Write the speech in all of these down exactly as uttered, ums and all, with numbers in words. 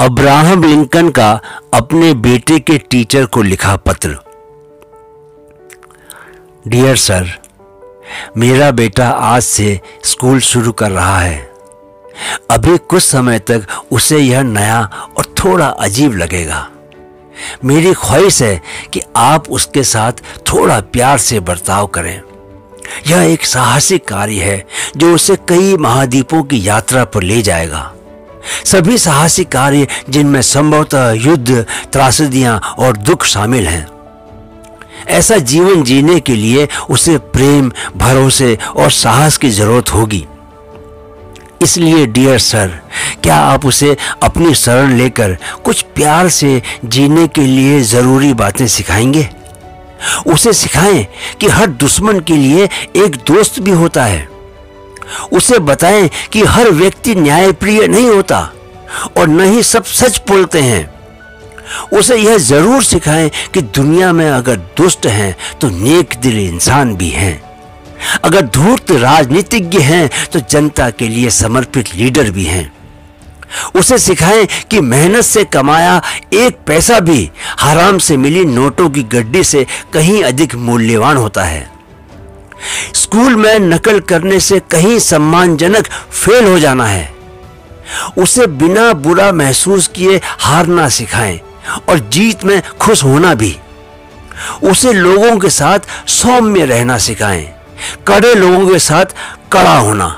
Abraham Lincoln का अपने बेटे के टीचर को लिखा पत्र। डियर सर, मेरा बेटा आज से स्कूल शुरू कर रहा है। अभी कुछ समय तक उसे यह नया और थोड़ा अजीब लगेगा। मेरी ख्वाहिश है कि आप उसके साथ थोड़ा प्यार से बर्ताव करें। यह एक साहसिक कार्य है जो उसे कई महाद्वीपों की यात्रा पर ले जाएगा। सभी साहसिक कार्य जिनमें संभवतः युद्ध, त्रासदियां और दुख शामिल हैं। ऐसा जीवन जीने के लिए उसे प्रेम, भरोसे और साहस की जरूरत होगी। इसलिए डियर सर, क्या आप उसे अपनी शरण लेकर कुछ प्यार से जीने के लिए ज़रूरी बातें सिखाएंगे? उसे सिखाएं कि हर दुश्मन के लिए एक दोस्त भी होता है। उसे बताएं कि हर व्यक्ति न्यायप्रिय नहीं होता और न ही सब सच बोलते हैं। उसे यह जरूर सिखाएं कि दुनिया में अगर दुष्ट हैं तो नेक दिल इंसान भी हैं। अगर धूर्त राजनीतिज्ञ हैं तो जनता के लिए समर्पित लीडर भी हैं। उसे सिखाएं कि मेहनत से कमाया एक पैसा भी हराम से मिली नोटों की गड्डी से कहीं अधिक मूल्यवान होता है। स्कूल में नकल करने से कहीं सम्मानजनक फेल हो जाना है। उसे बिना बुरा महसूस किए हारना सिखाएं और जीत में खुश होना भी। उसे लोगों के साथ सौम्य रहना सिखाएं, कड़े लोगों के साथ कड़ा होना।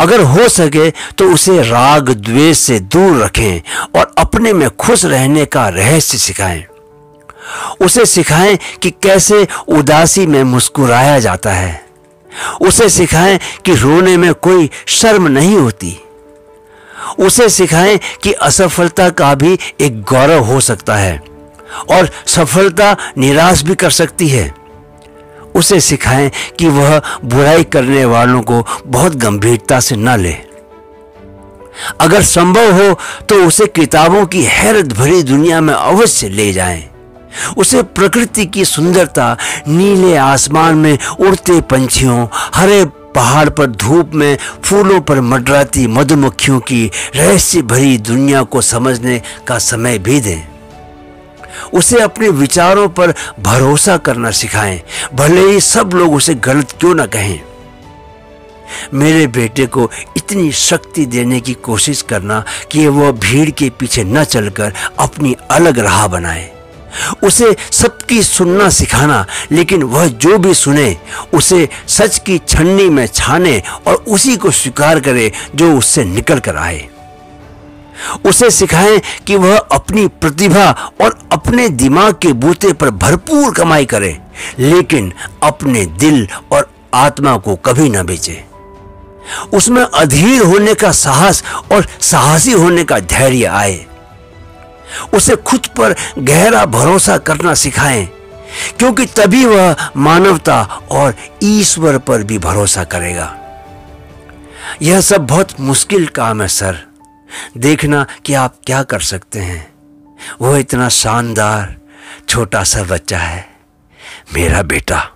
अगर हो सके तो उसे राग द्वेष से दूर रखें और अपने में खुश रहने का रहस्य सिखाएं। उसे सिखाएं कि कैसे उदासी में मुस्कुराया जाता है। उसे सिखाएं कि रोने में कोई शर्म नहीं होती। उसे सिखाएं कि असफलता का भी एक गौरव हो सकता है और सफलता निराश भी कर सकती है। उसे सिखाएं कि वह बुराई करने वालों को बहुत गंभीरता से न ले। अगर संभव हो तो उसे किताबों की हैरत भरी दुनिया में अवश्य ले जाएं। उसे प्रकृति की सुंदरता, नीले आसमान में उड़ते पंछियों, हरे पहाड़ पर धूप में फूलों पर मंडराती मधुमक्खियों की रहस्य भरी दुनिया को समझने का समय भी दें। उसे अपने विचारों पर भरोसा करना सिखाएं, भले ही सब लोग उसे गलत क्यों ना कहें। मेरे बेटे को इतनी शक्ति देने की कोशिश करना कि वह भीड़ के पीछे न चलकर अपनी अलग राह बनाए। उसे सबकी सुनना सिखाना, लेकिन वह जो भी सुने उसे सच की छन्नी में छाने और उसी को स्वीकार करे जो उससे निकल कर आए। उसे सिखाएं कि वह अपनी प्रतिभा और अपने दिमाग के बूते पर भरपूर कमाई करे, लेकिन अपने दिल और आत्मा को कभी न बेचे। उसमें अधीर होने का साहस और साहसी होने का धैर्य आए। उसे खुद पर गहरा भरोसा करना सिखाएं, क्योंकि तभी वह मानवता और ईश्वर पर भी भरोसा करेगा। यह सब बहुत मुश्किल काम है सर। देखना कि आप क्या कर सकते हैं। वो इतना शानदार छोटा सा बच्चा है, मेरा बेटा।